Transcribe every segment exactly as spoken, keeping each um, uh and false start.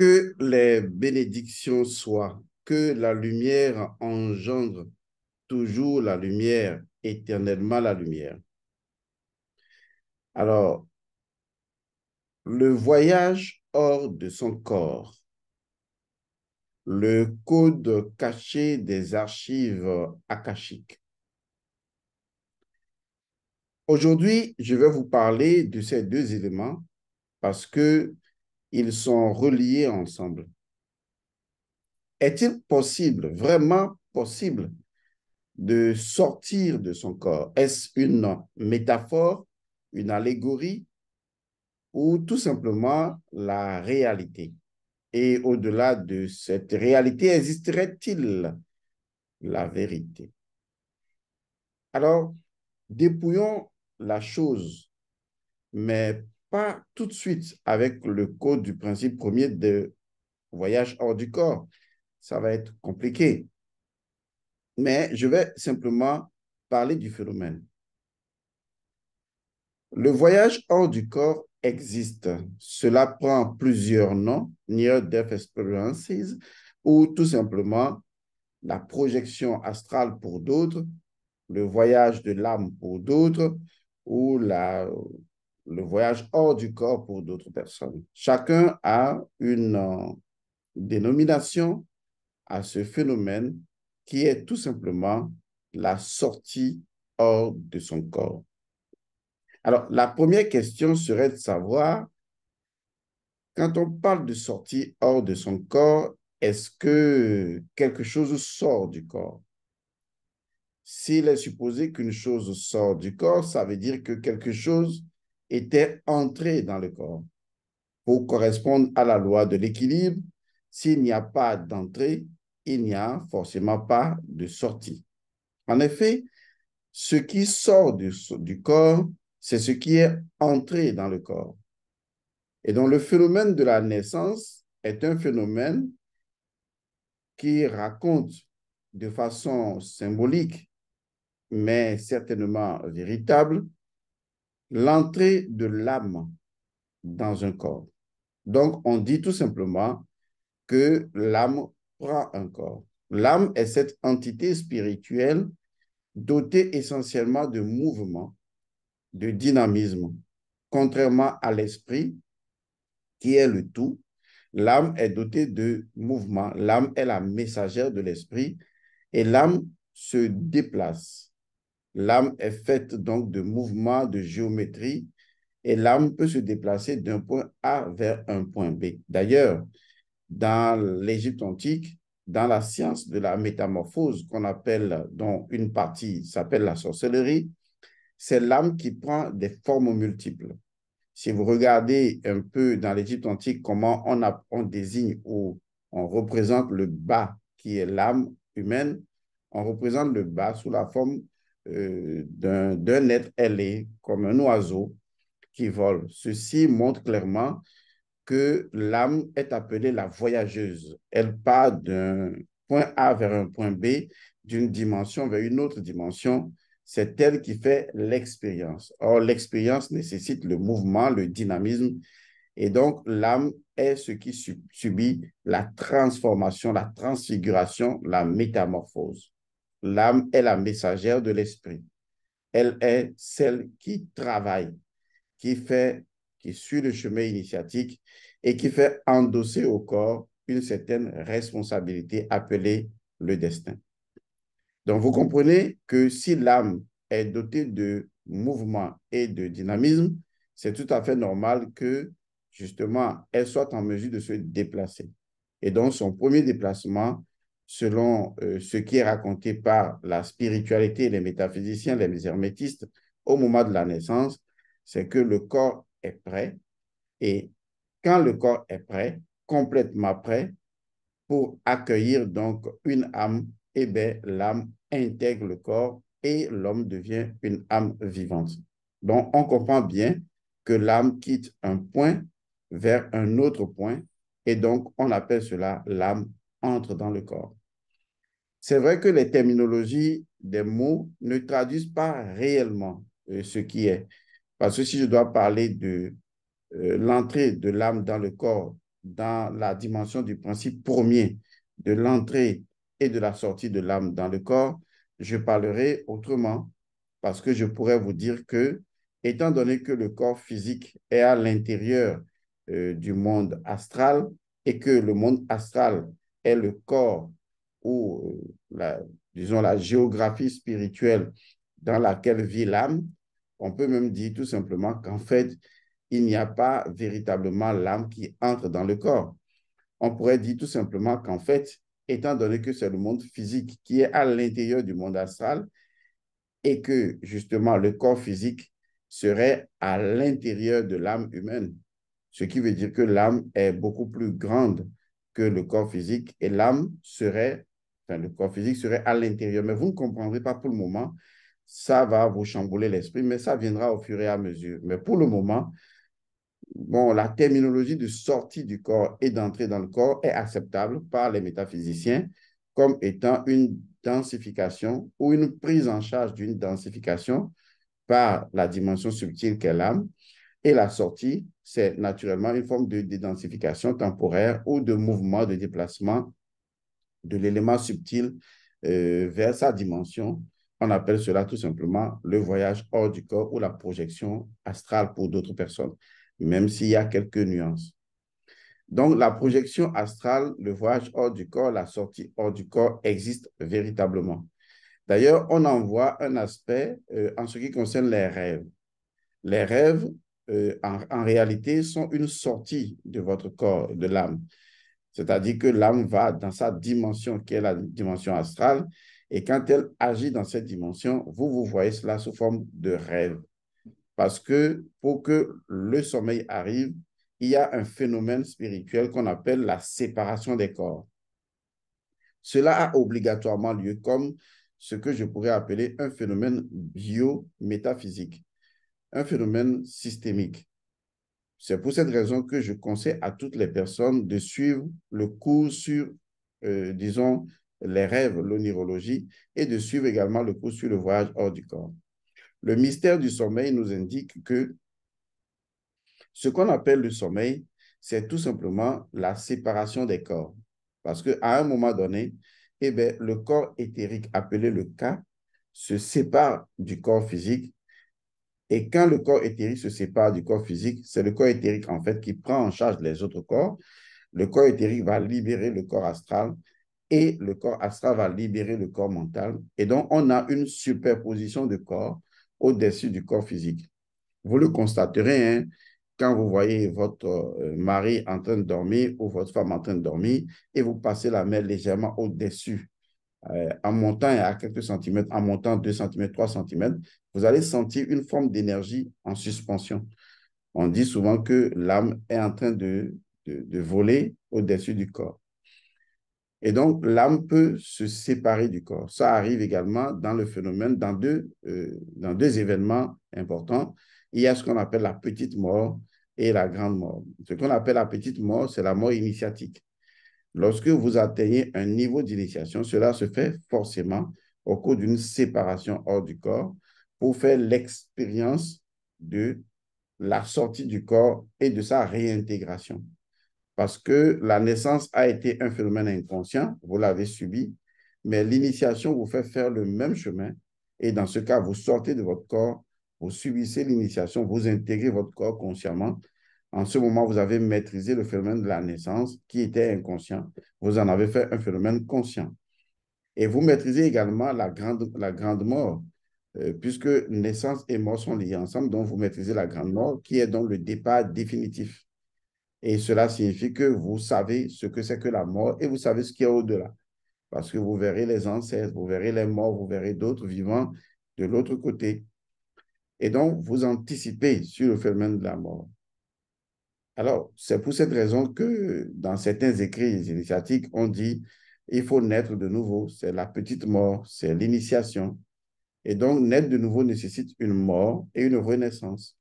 Que les bénédictions soient, que la lumière engendre toujours la lumière, éternellement la lumière. Alors, le voyage hors de son corps, le code caché des archives akashiques. Aujourd'hui, je vais vous parler de ces deux éléments parce que ils sont reliés ensemble. Est-il possible, vraiment possible, de sortir de son corps? Est-ce une métaphore, une allégorie ou tout simplement la réalité? Et au-delà de cette réalité, existerait-il la vérité? Alors, dépouillons la chose, mais pas tout de suite avec le code du principe premier de voyage hors du corps. Ça va être compliqué. Mais je vais simplement parler du phénomène. Le voyage hors du corps existe. Cela prend plusieurs noms, near-death experiences, ou tout simplement la projection astrale pour d'autres, le voyage de l'âme pour d'autres, ou la... le voyage hors du corps pour d'autres personnes. Chacun a une euh, dénomination à ce phénomène qui est tout simplement la sortie hors de son corps. Alors, la première question serait de savoir, quand on parle de sortie hors de son corps, est-ce que quelque chose sort du corps? S'il est supposé qu'une chose sort du corps, ça veut dire que quelque chose était entré dans le corps. Pour correspondre à la loi de l'équilibre, s'il n'y a pas d'entrée, il n'y a forcément pas de sortie. En effet, ce qui sort du, du corps, c'est ce qui est entré dans le corps. Et donc, le phénomène de la naissance est un phénomène qui raconte de façon symbolique, mais certainement véritable, l'entrée de l'âme dans un corps. Donc, on dit tout simplement que l'âme prend un corps. L'âme est cette entité spirituelle dotée essentiellement de mouvement, de dynamisme. Contrairement à l'esprit, qui est le tout, l'âme est dotée de mouvement. L'âme est la messagère de l'esprit et l'âme se déplace. L'âme est faite donc de mouvements, de géométrie, et l'âme peut se déplacer d'un point A vers un point B. D'ailleurs, dans l'Égypte antique, dans la science de la métamorphose qu'on appelle, dont une partie s'appelle la sorcellerie, c'est l'âme qui prend des formes multiples. Si vous regardez un peu dans l'Égypte antique comment on, a, on désigne ou on représente le bas qui est l'âme humaine, on représente le bas sous la forme Euh, d'un être ailé comme un oiseau qui vole. Ceci montre clairement que l'âme est appelée la voyageuse. Elle part d'un point A vers un point B, d'une dimension vers une autre dimension. C'est elle qui fait l'expérience. Or, l'expérience nécessite le mouvement, le dynamisme. Et donc, l'âme est ce qui sub- subit la transformation, la transfiguration, la métamorphose. L'âme est la messagère de l'esprit. Elle est celle qui travaille, qui fait, qui suit le chemin initiatique et qui fait endosser au corps une certaine responsabilité appelée le destin. Donc, vous comprenez que si l'âme est dotée de mouvement et de dynamisme, c'est tout à fait normal que, justement, elle soit en mesure de se déplacer. Et donc, son premier déplacement, selon euh, ce qui est raconté par la spiritualité, les métaphysiciens, les hermétistes, au moment de la naissance, c'est que le corps est prêt. Et quand le corps est prêt, complètement prêt, pour accueillir donc une âme, eh bien, l'âme intègre le corps et l'homme devient une âme vivante. Donc, on comprend bien que l'âme quitte un point vers un autre point et donc, on appelle cela l'âme entre dans le corps. C'est vrai que les terminologies des mots ne traduisent pas réellement euh, ce qui est. Parce que si je dois parler de euh, l'entrée de l'âme dans le corps dans la dimension du principe premier de l'entrée et de la sortie de l'âme dans le corps, je parlerai autrement parce que je pourrais vous dire que, étant donné que le corps physique est à l'intérieur euh, du monde astral et que le monde astral est le corps ou, euh, la, disons, la géographie spirituelle dans laquelle vit l'âme, on peut même dire tout simplement qu'en fait, il n'y a pas véritablement l'âme qui entre dans le corps. On pourrait dire tout simplement qu'en fait, étant donné que c'est le monde physique qui est à l'intérieur du monde astral et que justement le corps physique serait à l'intérieur de l'âme humaine, ce qui veut dire que l'âme est beaucoup plus grande que le corps physique et l'âme serait, enfin le corps physique serait à l'intérieur. Mais vous ne comprendrez pas pour le moment, ça va vous chambouler l'esprit, mais ça viendra au fur et à mesure. Mais pour le moment, bon, la terminologie de sortie du corps et d'entrée dans le corps est acceptable par les métaphysiciens comme étant une densification ou une prise en charge d'une densification par la dimension subtile qu'est l'âme. Et la sortie, c'est naturellement une forme de dédensification temporaire ou de mouvement de déplacement de l'élément subtil euh, vers sa dimension. On appelle cela tout simplement le voyage hors du corps ou la projection astrale pour d'autres personnes, même s'il y a quelques nuances. Donc, la projection astrale, le voyage hors du corps, la sortie hors du corps existent véritablement. D'ailleurs, on en voit un aspect euh, en ce qui concerne les rêves. Les rêves, euh, en, en réalité, sont une sortie de votre corps, de l'âme. C'est-à-dire que l'âme va dans sa dimension, qui est la dimension astrale, et quand elle agit dans cette dimension, vous, vous voyez cela sous forme de rêve. Parce que pour que le sommeil arrive, il y a un phénomène spirituel qu'on appelle la séparation des corps. Cela a obligatoirement lieu comme ce que je pourrais appeler un phénomène biométaphysique, un phénomène systémique. C'est pour cette raison que je conseille à toutes les personnes de suivre le cours sur, euh, disons, les rêves, l'onirologie, et de suivre également le cours sur le voyage hors du corps. Le mystère du sommeil nous indique que ce qu'on appelle le sommeil, c'est tout simplement la séparation des corps. Parce qu'à un moment donné, eh bien, le corps éthérique, appelé le Ka, se sépare du corps physique. Et quand le corps éthérique se sépare du corps physique, c'est le corps éthérique en fait qui prend en charge les autres corps. Le corps éthérique va libérer le corps astral et le corps astral va libérer le corps mental. Et donc, on a une superposition de corps au-dessus du corps physique. Vous le constaterez, hein, quand vous voyez votre mari en train de dormir ou votre femme en train de dormir et vous passez la main légèrement au-dessus, euh, en montant à quelques centimètres, en montant deux centimètres, trois centimètres, vous allez sentir une forme d'énergie en suspension. On dit souvent que l'âme est en train de, de, de voler au-dessus du corps. Et donc, l'âme peut se séparer du corps. Ça arrive également dans le phénomène, dans deux, euh, dans deux événements importants. Il y a ce qu'on appelle la petite mort et la grande mort. Ce qu'on appelle la petite mort, c'est la mort initiatique. Lorsque vous atteignez un niveau d'initiation, cela se fait forcément au cours d'une séparation hors du corps pour faire l'expérience de la sortie du corps et de sa réintégration. Parce que la naissance a été un phénomène inconscient, vous l'avez subi, mais l'initiation vous fait faire le même chemin et dans ce cas, vous sortez de votre corps, vous subissez l'initiation, vous intégrez votre corps consciemment. En ce moment, vous avez maîtrisé le phénomène de la naissance qui était inconscient. Vous en avez fait un phénomène conscient. Et vous maîtrisez également la grande, la grande mort, euh, puisque naissance et mort sont liés ensemble, donc vous maîtrisez la grande mort qui est donc le départ définitif. Et cela signifie que vous savez ce que c'est que la mort et vous savez ce qu'il y a au-delà. Parce que vous verrez les ancêtres, vous verrez les morts, vous verrez d'autres vivants de l'autre côté. Et donc, vous anticipez sur le phénomène de la mort. Alors, c'est pour cette raison que dans certains écrits initiatiques, on dit il faut naître de nouveau, c'est la petite mort, c'est l'initiation. Et donc, naître de nouveau nécessite une mort et une renaissance.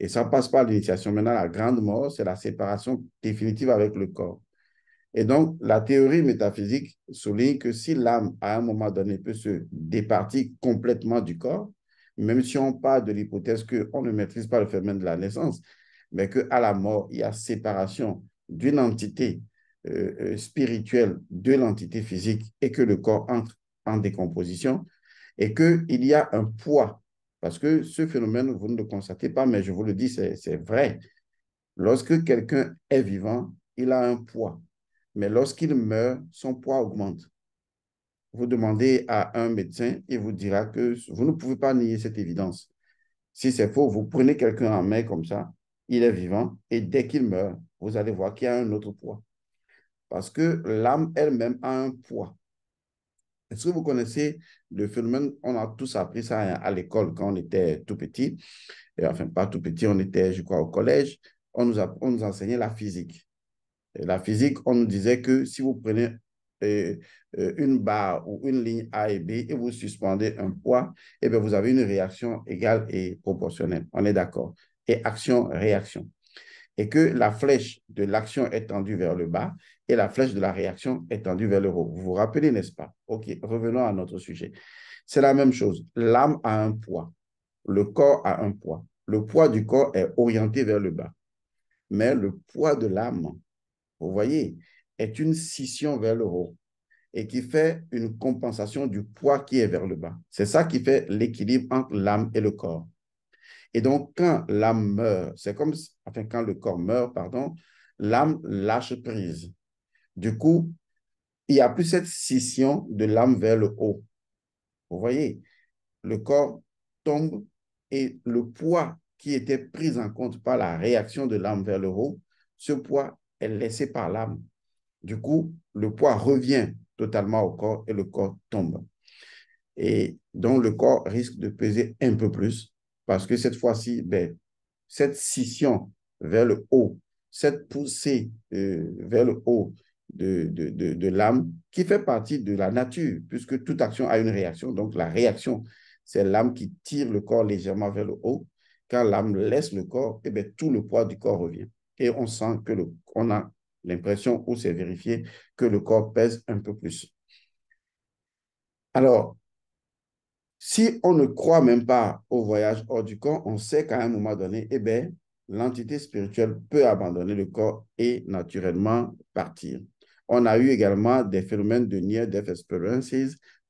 Et ça passe par l'initiation. Maintenant, la grande mort, c'est la séparation définitive avec le corps. Et donc, la théorie métaphysique souligne que si l'âme, à un moment donné, peut se départir complètement du corps, même si on part de l'hypothèse qu'on ne maîtrise pas le phénomène de la naissance, mais qu'à la mort, il y a séparation d'une entité euh, spirituelle de l'entité physique et que le corps entre en décomposition et qu'il y a un poids. Parce que ce phénomène, vous ne le constatez pas, mais je vous le dis, c'est vrai. Lorsque quelqu'un est vivant, il a un poids. Mais lorsqu'il meurt, son poids augmente. Vous demandez à un médecin, il vous dira que vous ne pouvez pas nier cette évidence. Si c'est faux, vous prenez quelqu'un en main comme ça, il est vivant, et dès qu'il meurt, vous allez voir qu'il y a un autre poids. Parce que l'âme elle-même a un poids. Est-ce que vous connaissez le phénomène? On a tous appris ça à, à l'école quand on était tout petit. Et enfin, pas tout petit, on était, je crois, au collège. On nous, a, on nous enseignait la physique. Et la physique, on nous disait que si vous prenez euh, une barre ou une ligne A et B et vous suspendez un poids, et bien vous avez une réaction égale et proportionnelle. On est d'accord. Et action-réaction. Et que la flèche de l'action est tendue vers le bas et la flèche de la réaction est tendue vers le haut. Vous vous rappelez, n'est-ce pas? OK, revenons à notre sujet. C'est la même chose. L'âme a un poids. Le corps a un poids. Le poids du corps est orienté vers le bas. Mais le poids de l'âme, vous voyez, est une scission vers le haut et qui fait une compensation du poids qui est vers le bas. C'est ça qui fait l'équilibre entre l'âme et le corps. Et donc, quand l'âme meurt, c'est comme, enfin, quand le corps meurt, pardon, l'âme lâche prise. Du coup, il n'y a plus cette scission de l'âme vers le haut. Vous voyez, le corps tombe et le poids qui était pris en compte par la réaction de l'âme vers le haut, ce poids est laissé par l'âme. Du coup, le poids revient totalement au corps et le corps tombe. Et donc, le corps risque de peser un peu plus. Parce que cette fois-ci, ben, cette scission vers le haut, cette poussée euh, vers le haut de, de, de, de l'âme, qui fait partie de la nature, puisque toute action a une réaction. Donc la réaction, c'est l'âme qui tire le corps légèrement vers le haut. Quand l'âme laisse le corps, eh ben, tout le poids du corps revient. Et on sent que le, on a l'impression, ou c'est vérifié, que le corps pèse un peu plus. Alors, si on ne croit même pas au voyage hors du corps, on sait qu'à un moment donné, eh bien, l'entité spirituelle peut abandonner le corps et naturellement partir. On a eu également des phénomènes de near-death experiences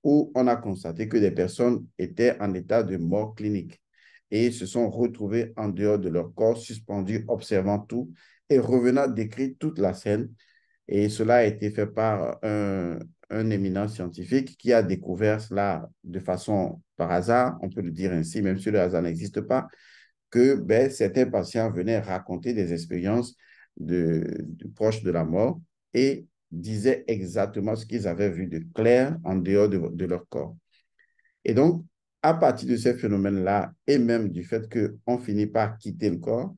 où on a constaté que des personnes étaient en état de mort clinique et se sont retrouvées en dehors de leur corps, suspendues, observant tout et revenant décrire toute la scène. Et cela a été fait par un, un éminent scientifique qui a découvert cela de façon par hasard, on peut le dire ainsi, même si le hasard n'existe pas, que ben, certains patients venaient raconter des expériences de, de proches de la mort et disaient exactement ce qu'ils avaient vu de clair en dehors de, de leur corps. Et donc, à partir de ces phénomènes-là, et même du fait qu'on finit par quitter le corps,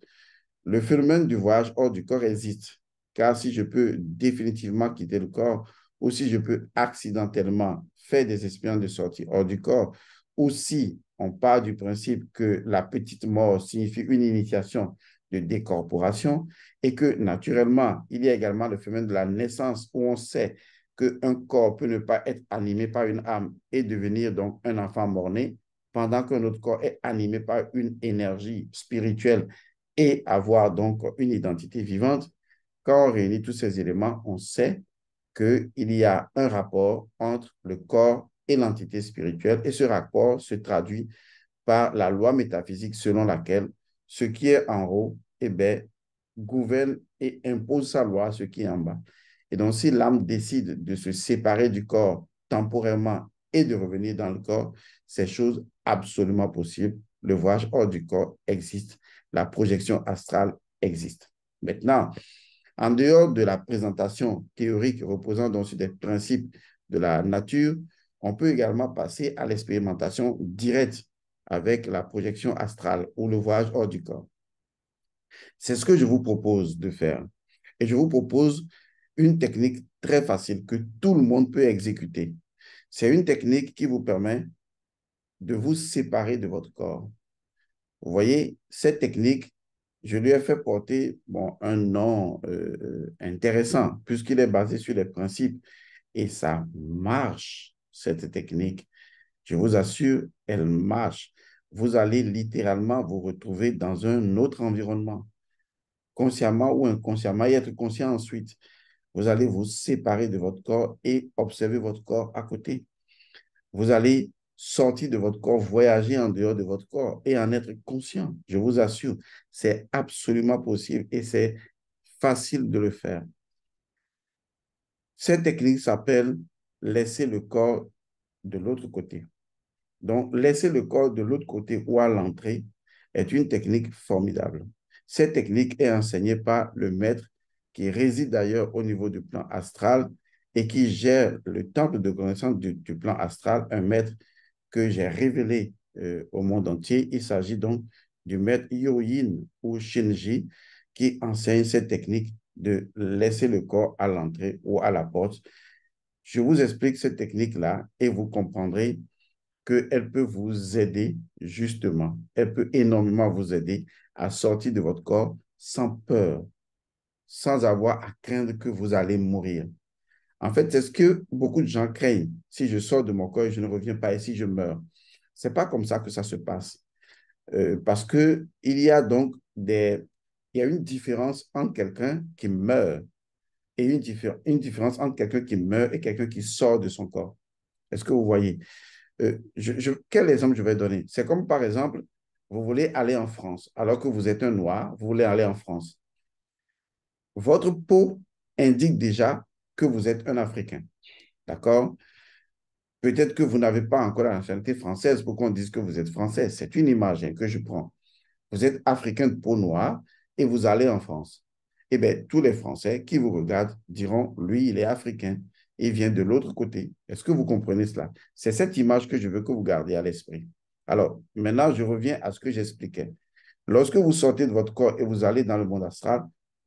le phénomène du voyage hors du corps existe. Car si je peux définitivement quitter le corps, ou si je peux accidentellement faire des expériences de sortie hors du corps, ou si on part du principe que la petite mort signifie une initiation de décorporation, et que naturellement, il y a également le phénomène de la naissance, où on sait qu'un corps peut ne pas être animé par une âme et devenir donc un enfant mort-né, pendant qu'un autre corps est animé par une énergie spirituelle et avoir donc une identité vivante. Quand on réunit tous ces éléments, on sait qu'il y a un rapport entre le corps et l'entité spirituelle, et ce rapport se traduit par la loi métaphysique selon laquelle ce qui est en haut eh bien, gouverne et impose sa loi à ce qui est en bas. Et donc, si l'âme décide de se séparer du corps temporairement et de revenir dans le corps, c'est chose absolument possible. Le voyage hors du corps existe, la projection astrale existe. Maintenant, en dehors de la présentation théorique reposant donc sur des principes de la nature, on peut également passer à l'expérimentation directe avec la projection astrale ou le voyage hors du corps. C'est ce que je vous propose de faire. Et je vous propose une technique très facile que tout le monde peut exécuter. C'est une technique qui vous permet de vous séparer de votre corps. Vous voyez, cette technique, je lui ai fait porter bon, un nom euh, intéressant, puisqu'il est basé sur les principes. Et ça marche, cette technique. Je vous assure, elle marche. Vous allez littéralement vous retrouver dans un autre environnement. consciemment ou inconsciemment, et être conscient ensuite. Vous allez vous séparer de votre corps et observer votre corps à côté. Vous allez sortir de votre corps, voyager en dehors de votre corps et en être conscient. Je vous assure, c'est absolument possible et c'est facile de le faire. Cette technique s'appelle « laisser le corps de l'autre côté ». Donc, laisser le corps de l'autre côté ou à l'entrée est une technique formidable. Cette technique est enseignée par le maître qui réside d'ailleurs au niveau du plan astral et qui gère le temple de connaissance du, du plan astral, un maître que j'ai révélé euh, au monde entier. Il s'agit donc du maître Yoyin ou Shinji qui enseigne cette technique de laisser le corps à l'entrée ou à la porte. Je vous explique cette technique-là et vous comprendrez qu'elle peut vous aider justement. Elle peut énormément vous aider à sortir de votre corps sans peur, sans avoir à craindre que vous allez mourir. En fait, c'est ce que beaucoup de gens craignent. Si je sors de mon corps et je ne reviens pas ici, je meurs. Ce n'est pas comme ça que ça se passe. Euh, parce qu'il y a donc des, il y a une différence entre quelqu'un qui meurt et une, diffé une différence entre quelqu'un qui meurt et quelqu'un qui sort de son corps. Est-ce que vous voyez? Euh, je, je, quel exemple je vais donner? C'est comme par exemple, vous voulez aller en France, alors que vous êtes un noir, vous voulez aller en France. Votre peau indique déjà que vous êtes un Africain, d'accord? Peut-être que vous n'avez pas encore la nationalité française pour qu'on dise que vous êtes français. C'est une image hein, que je prends. Vous êtes Africain de peau noire et vous allez en France. Eh bien, tous les Français qui vous regardent diront, lui, il est Africain, il vient de l'autre côté. Est-ce que vous comprenez cela? C'est cette image que je veux que vous gardiez à l'esprit. Alors, maintenant, je reviens à ce que j'expliquais. Lorsque vous sortez de votre corps et vous allez dans le monde astral,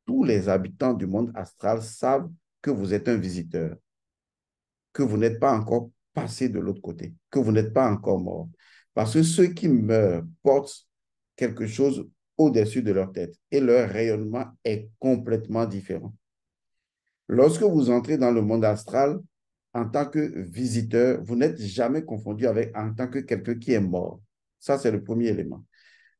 tous les habitants du monde astral savent que vous êtes un visiteur, que vous n'êtes pas encore passé de l'autre côté, que vous n'êtes pas encore mort. Parce que ceux qui meurent portent quelque chose au-dessus de leur tête et leur rayonnement est complètement différent. Lorsque vous entrez dans le monde astral, en tant que visiteur, vous n'êtes jamais confondu avec en tant que quelqu'un qui est mort. Ça, c'est le premier élément.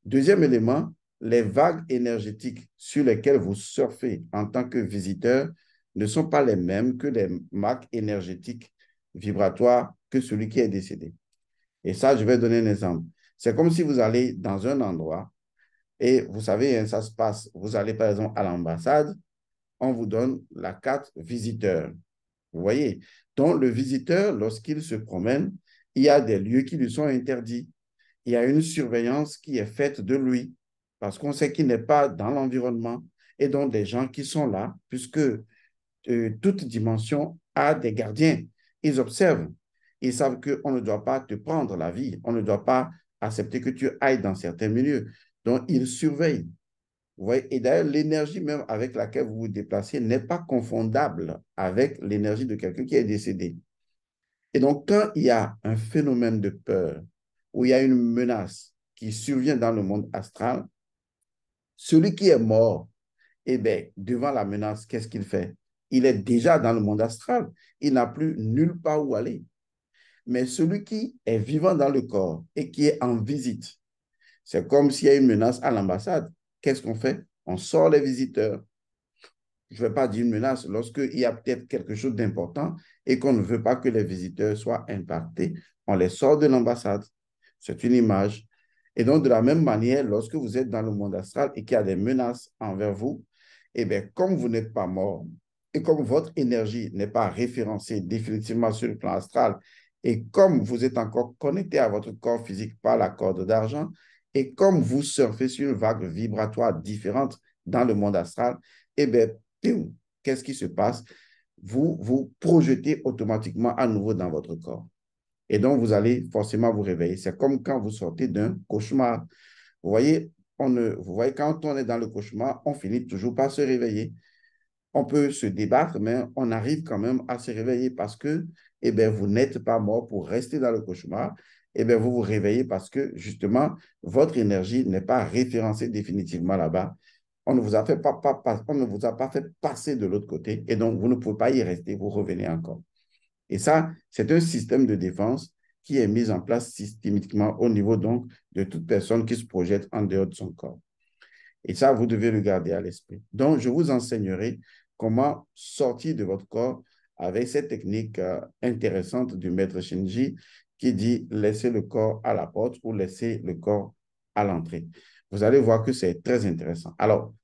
Deuxième élément, les vagues énergétiques sur lesquelles vous surfez en tant que visiteur ne sont pas les mêmes que les marques énergétiques vibratoires que celui qui est décédé. Et ça, je vais donner un exemple. C'est comme si vous allez dans un endroit et vous savez, ça se passe. Vous allez par exemple à l'ambassade, on vous donne la carte visiteur. Vous voyez? Donc, le visiteur, lorsqu'il se promène, il y a des lieux qui lui sont interdits. Il y a une surveillance qui est faite de lui parce qu'on sait qu'il n'est pas dans l'environnement et donc des gens qui sont là puisque Euh, toute dimension a des gardiens. Ils observent. Ils savent qu'on ne doit pas te prendre la vie. On ne doit pas accepter que tu ailles dans certains milieux. Donc, ils surveillent. Vous voyez? Et d'ailleurs, l'énergie même avec laquelle vous vous déplacez n'est pas confondable avec l'énergie de quelqu'un qui est décédé. Et donc, quand il y a un phénomène de peur ou il y a une menace qui survient dans le monde astral, celui qui est mort, eh bien, devant la menace, qu'est-ce qu'il fait? Il est déjà dans le monde astral. Il n'a plus nulle part où aller. Mais celui qui est vivant dans le corps et qui est en visite, c'est comme s'il y a une menace à l'ambassade. Qu'est-ce qu'on fait? On sort les visiteurs. Je ne vais pas dire une menace lorsqu'il y a peut-être quelque chose d'important et qu'on ne veut pas que les visiteurs soient impactés. On les sort de l'ambassade. C'est une image. Et donc, de la même manière, lorsque vous êtes dans le monde astral et qu'il y a des menaces envers vous, eh bien, comme vous n'êtes pas mort, et comme votre énergie n'est pas référencée définitivement sur le plan astral, et comme vous êtes encore connecté à votre corps physique par la corde d'argent, et comme vous surfez sur une vague vibratoire différente dans le monde astral, eh bien, qu'est-ce qui se passe? Vous vous projetez automatiquement à nouveau dans votre corps. Et donc, vous allez forcément vous réveiller. C'est comme quand vous sortez d'un cauchemar. Vous voyez, on ne, vous voyez, quand on est dans le cauchemar, on finit toujours par se réveiller. On peut se débattre, mais on arrive quand même à se réveiller parce que eh bien, vous n'êtes pas mort pour rester dans le cauchemar. Eh bien, vous vous réveillez parce que, justement, votre énergie n'est pas référencée définitivement là-bas. On ne vous a fait pas, pas, pas, on ne vous a pas fait passer de l'autre côté et donc, vous ne pouvez pas y rester, vous revenez encore. Et ça, c'est un système de défense qui est mis en place systémiquement au niveau donc de toute personne qui se projette en dehors de son corps. Et ça, vous devez le garder à l'esprit. Donc, je vous enseignerai comment sortir de votre corps avec cette technique euh, intéressante du maître Shinji qui dit « laissez le corps à la porte » ou « laissez le corps à l'entrée ». Vous allez voir que c'est très intéressant. Alors,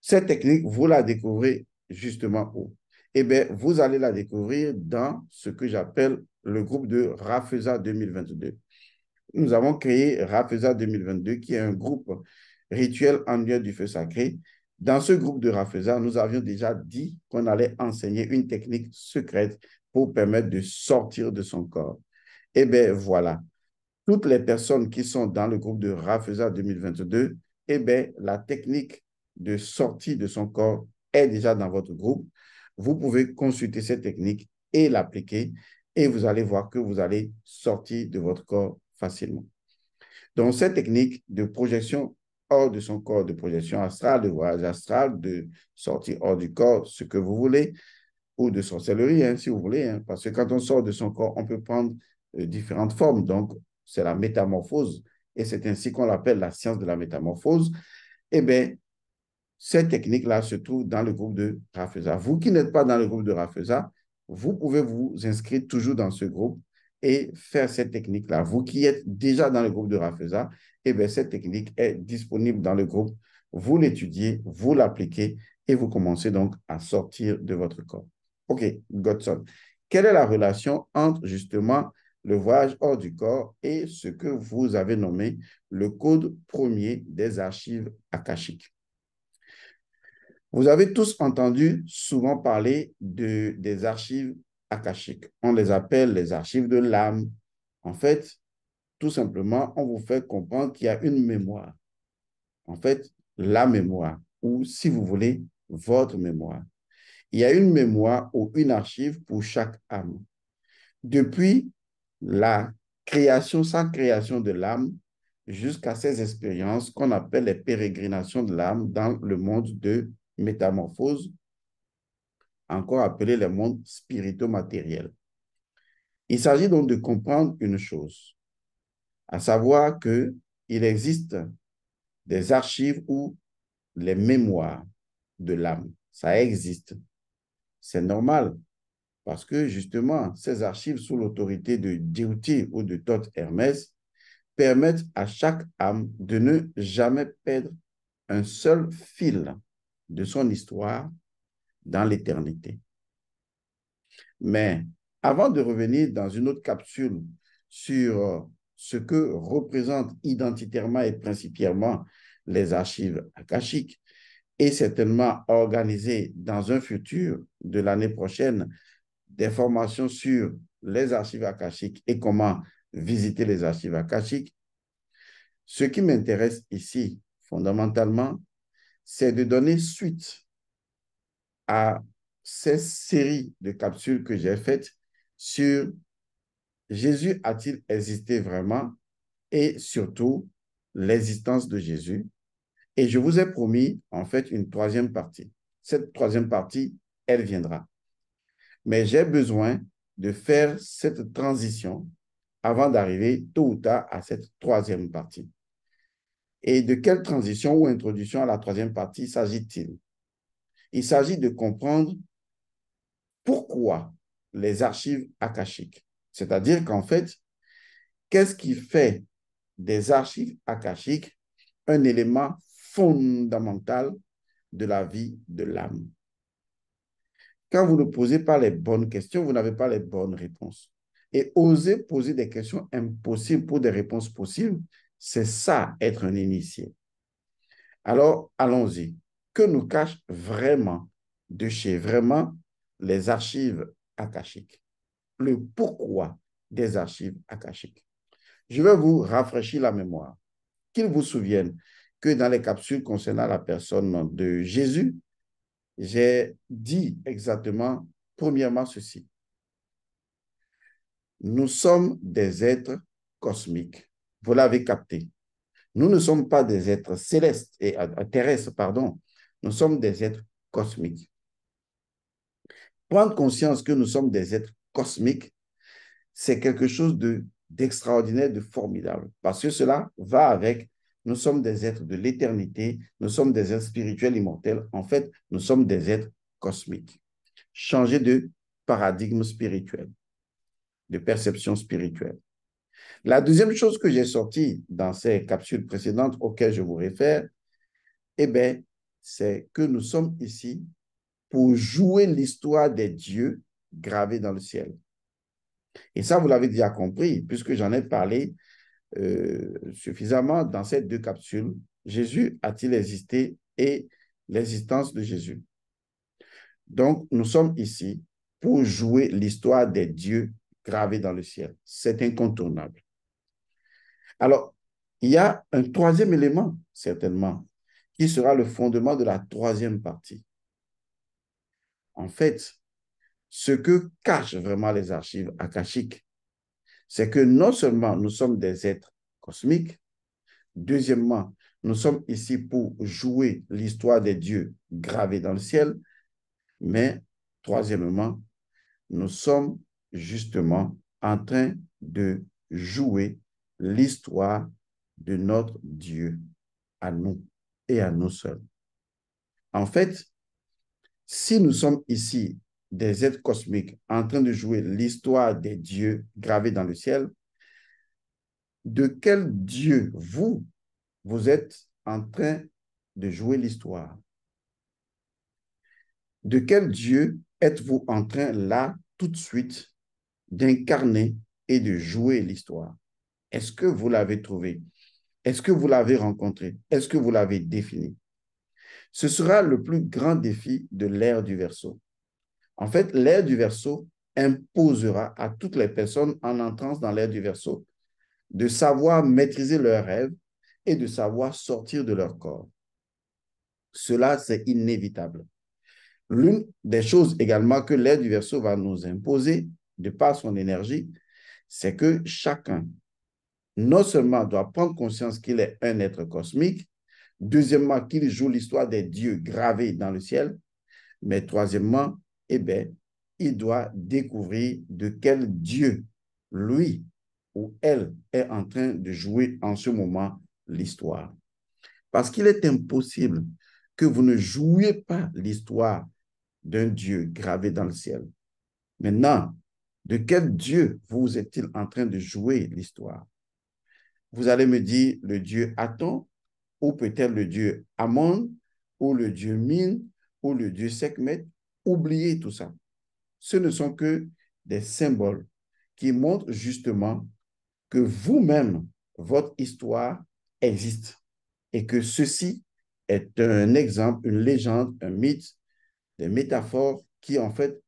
cette technique, vous la découvrez justement où? Eh bien, vous allez la découvrir dans ce que j'appelle le groupe de Rafeza deux mille vingt-deux. Nous avons créé Rafeza deux mille vingt-deux, qui est un groupe rituel annuel du feu sacré. Dans ce groupe de Rafeza, nous avions déjà dit qu'on allait enseigner une technique secrète pour permettre de sortir de son corps. Eh bien, voilà. Toutes les personnes qui sont dans le groupe de Rafeza deux mille vingt-deux, eh bien, la technique de sortie de son corps est déjà dans votre groupe. Vous pouvez consulter cette technique et l'appliquer et vous allez voir que vous allez sortir de votre corps facilement. Donc, cette technique de projection hors de son corps, de projection astrale, de voyage astral, de sortie hors du corps, ce que vous voulez, ou de sorcellerie, hein, si vous voulez, hein, parce que quand on sort de son corps, on peut prendre euh, différentes formes. Donc, c'est la métamorphose et c'est ainsi qu'on l'appelle la science de la métamorphose. Eh bien, cette technique-là se trouve dans le groupe de Rafeza. Vous qui n'êtes pas dans le groupe de Rafeza, vous pouvez vous inscrire toujours dans ce groupe et faire cette technique-là. Vous qui êtes déjà dans le groupe de Rafeza, eh bien, cette technique est disponible dans le groupe. Vous l'étudiez, vous l'appliquez et vous commencez donc à sortir de votre corps. OK, Godson, quelle est la relation entre justement le voyage hors du corps et ce que vous avez nommé le code premier des archives akashiques? Vous avez tous entendu souvent parler de, des archives akashiques. On les appelle les archives de l'âme. En fait, tout simplement, on vous fait comprendre qu'il y a une mémoire. En fait, la mémoire, ou si vous voulez, votre mémoire. Il y a une mémoire ou une archive pour chaque âme. Depuis la création, sa création de l'âme, jusqu'à ces expériences qu'on appelle les pérégrinations de l'âme dans le monde de métamorphose, encore appelé le monde spirito-matériel. Il s'agit donc de comprendre une chose, à savoir que il existe des archives ou les mémoires de l'âme. Ça existe. C'est normal parce que justement, ces archives sous l'autorité de Djéouti ou de Thoth Hermès permettent à chaque âme de ne jamais perdre un seul fil de son histoire dans l'éternité. Mais avant de revenir dans une autre capsule sur ce que représentent identitairement et principièrement les archives akashiques, et certainement organiser dans un futur de l'année prochaine des formations sur les archives akashiques et comment visiter les archives akashiques, ce qui m'intéresse ici fondamentalement, c'est de donner suite à ces séries de capsules que j'ai faites sur Jésus a-t-il existé vraiment et surtout l'existence de Jésus. Et je vous ai promis en fait une troisième partie. Cette troisième partie, elle viendra. Mais j'ai besoin de faire cette transition avant d'arriver tôt ou tard à cette troisième partie. Et de quelle transition ou introduction à la troisième partie s'agit-il? Il s'agit de comprendre pourquoi les archives akashiques. C'est-à-dire qu'en fait, qu'est-ce qui fait des archives akashiques un élément fondamental de la vie de l'âme? Quand vous ne posez pas les bonnes questions, vous n'avez pas les bonnes réponses. Et oser poser des questions impossibles pour des réponses possibles, c'est ça, être un initié. Alors, allons-y. Que nous cache vraiment, de chez vraiment, les archives akashiques? Le pourquoi des archives akashiques? Je vais vous rafraîchir la mémoire. Qu'ils vous souviennent que dans les capsules concernant la personne de Jésus, j'ai dit exactement, premièrement, ceci. Nous sommes des êtres cosmiques. Vous l'avez capté. Nous ne sommes pas des êtres célestes et terrestres, pardon. Nous sommes des êtres cosmiques. Prendre conscience que nous sommes des êtres cosmiques, c'est quelque chose de, d'extraordinaire, de formidable, parce que cela va avec nous sommes des êtres de l'éternité, nous sommes des êtres spirituels immortels. En fait, nous sommes des êtres cosmiques. Changer de paradigme spirituel, de perception spirituelle. La deuxième chose que j'ai sortie dans ces capsules précédentes auxquelles je vous réfère, eh bien, c'est que nous sommes ici pour jouer l'histoire des dieux gravés dans le ciel. Et ça, vous l'avez déjà compris, puisque j'en ai parlé euh, suffisamment dans ces deux capsules. Jésus a-t-il existé et l'existence de Jésus. Donc, nous sommes ici pour jouer l'histoire des dieux gravés dans le ciel. C'est incontournable. Alors, il y a un troisième élément, certainement, qui sera le fondement de la troisième partie. En fait, ce que cachent vraiment les archives akashiques, c'est que non seulement nous sommes des êtres cosmiques, deuxièmement, nous sommes ici pour jouer l'histoire des dieux gravés dans le ciel, mais troisièmement, nous sommes justement en train de jouer l'histoire de notre Dieu à nous et à nous seuls. En fait, si nous sommes ici des êtres cosmiques en train de jouer l'histoire des dieux gravés dans le ciel, de quel dieu vous, vous êtes en train de jouer l'histoire? De quel dieu êtes-vous en train là, tout de suite, d'incarner et de jouer l'histoire? Est-ce que vous l'avez trouvé? Est-ce que vous l'avez rencontré? Est-ce que vous l'avez défini? Ce sera le plus grand défi de l'ère du Verseau. En fait, l'ère du Verseau imposera à toutes les personnes en entrant dans l'ère du Verseau de savoir maîtriser leurs rêves et de savoir sortir de leur corps. Cela, c'est inévitable. L'une des choses également que l'ère du Verseau va nous imposer, de par son énergie, c'est que chacun, non seulement doit prendre conscience qu'il est un être cosmique, deuxièmement, qu'il joue l'histoire des dieux gravés dans le ciel, mais troisièmement, eh bien, il doit découvrir de quel Dieu, lui ou elle, est en train de jouer en ce moment l'histoire. Parce qu'il est impossible que vous ne jouiez pas l'histoire d'un Dieu gravé dans le ciel. Maintenant, de quel Dieu vous est-il en train de jouer l'histoire? Vous allez me dire le Dieu Aton, ou peut-être le Dieu Amon, ou le Dieu Min, ou le Dieu Sekhmet. Oubliez tout ça. Ce ne sont que des symboles qui montrent justement que vous-même, votre histoire existe et que ceci est un exemple, une légende, un mythe, des métaphores qui en fait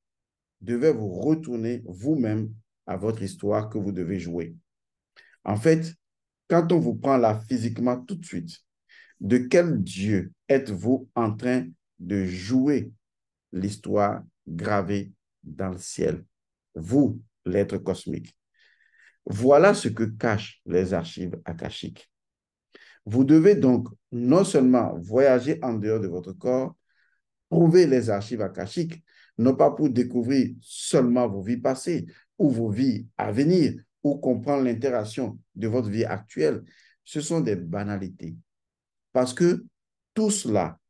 devaient vous retourner vous-même à votre histoire que vous devez jouer. En fait, quand on vous prend là physiquement tout de suite, de quel Dieu êtes-vous en train de jouer l'histoire gravée dans le ciel, vous, l'être cosmique? Voilà ce que cachent les archives akashiques. Vous devez donc non seulement voyager en dehors de votre corps, trouver les archives akashiques, non pas pour découvrir seulement vos vies passées ou vos vies à venir, ou comprendre l'interaction de votre vie actuelle. Ce sont des banalités. Parce que tout cela,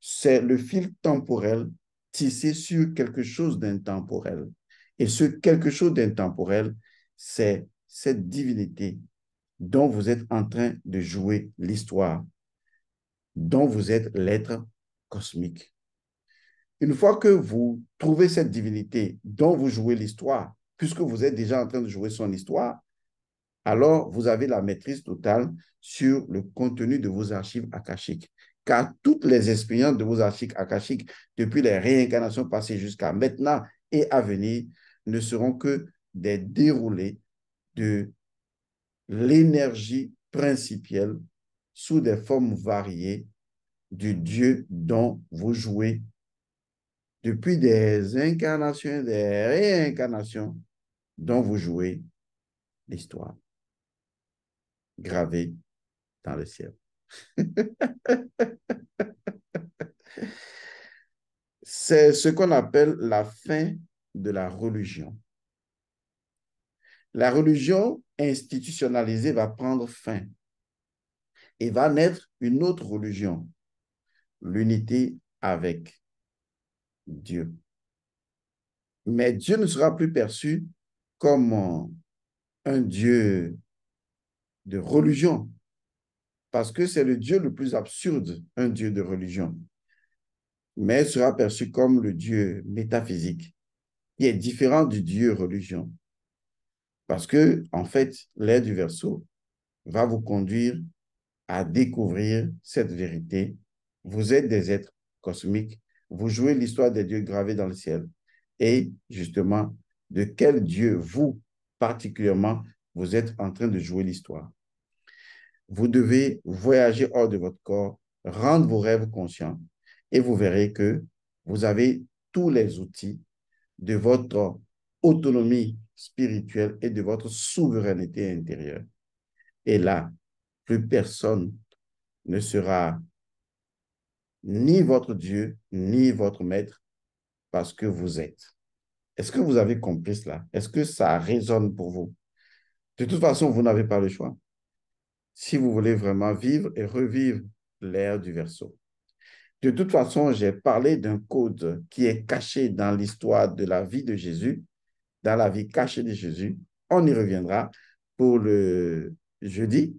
c'est le fil temporel tissé sur quelque chose d'intemporel. Et ce quelque chose d'intemporel, c'est cette divinité dont vous êtes en train de jouer l'histoire, dont vous êtes l'être cosmique. Une fois que vous trouvez cette divinité dont vous jouez l'histoire, puisque vous êtes déjà en train de jouer son histoire, alors vous avez la maîtrise totale sur le contenu de vos archives akashiques. Car toutes les expériences de vos archives akashiques, depuis les réincarnations passées jusqu'à maintenant et à venir, ne seront que des déroulés de l'énergie principielle sous des formes variées du Dieu dont vous jouez depuis des incarnations, des réincarnations dont vous jouez l'histoire gravée dans le ciel. C'est ce qu'on appelle la fin de la religion. La religion institutionnalisée va prendre fin. et va naître une autre religion, l'unité avec Dieu. Mais Dieu ne sera plus perçu comme un Dieu de religion, parce que c'est le Dieu le plus absurde, un Dieu de religion. Mais il sera perçu comme le Dieu métaphysique, qui est différent du Dieu religion. Parce que, en fait, l'air du verseau va vous conduire à découvrir cette vérité. Vous êtes des êtres cosmiques, vous jouez l'histoire des dieux gravés dans le ciel. Et justement, de quel Dieu, vous particulièrement, vous êtes en train de jouer l'histoire. Vous devez voyager hors de votre corps, rendre vos rêves conscients, et vous verrez que vous avez tous les outils de votre autonomie spirituelle et de votre souveraineté intérieure. Et là, plus personne ne sera ni votre Dieu, ni votre maître, parce que vous êtes. Est-ce que vous avez compris cela? Est-ce que ça résonne pour vous? De toute façon, vous n'avez pas le choix, si vous voulez vraiment vivre et revivre l'ère du verseau. De toute façon, j'ai parlé d'un code qui est caché dans l'histoire de la vie de Jésus, dans la vie cachée de Jésus. On y reviendra pour le jeudi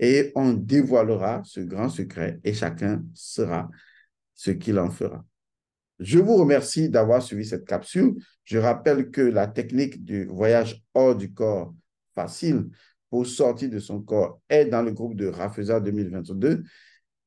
et on dévoilera ce grand secret et chacun saura ce qu'il en fera. Je vous remercie d'avoir suivi cette capsule. Je rappelle que la technique du voyage hors du corps facile pour sortir de son corps est dans le groupe de Rafeza deux mille vingt-deux.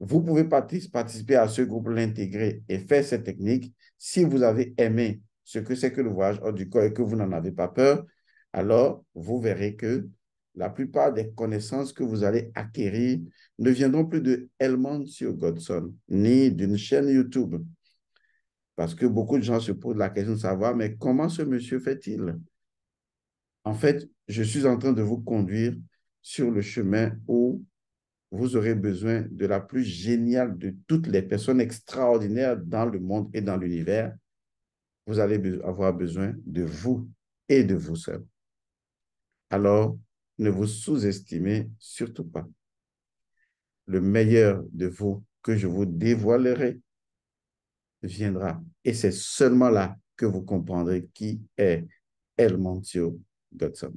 Vous pouvez participer à ce groupe, l'intégrer et faire cette technique. Si vous avez aimé ce que c'est que le voyage hors du corps et que vous n'en avez pas peur, alors vous verrez que la plupart des connaissances que vous allez acquérir ne viendront plus de Elmancio Godson ni d'une chaîne YouTube. Parce que beaucoup de gens se posent la question de savoir, mais comment ce monsieur fait-il? En fait, je suis en train de vous conduire sur le chemin où vous aurez besoin de la plus géniale de toutes les personnes extraordinaires dans le monde et dans l'univers. Vous allez avoir besoin de vous et de vous seul. Alors, ne vous sous-estimez surtout pas. Le meilleur de vous que je vous dévoilerai viendra. Et c'est seulement là que vous comprendrez qui est Elmancio Godson.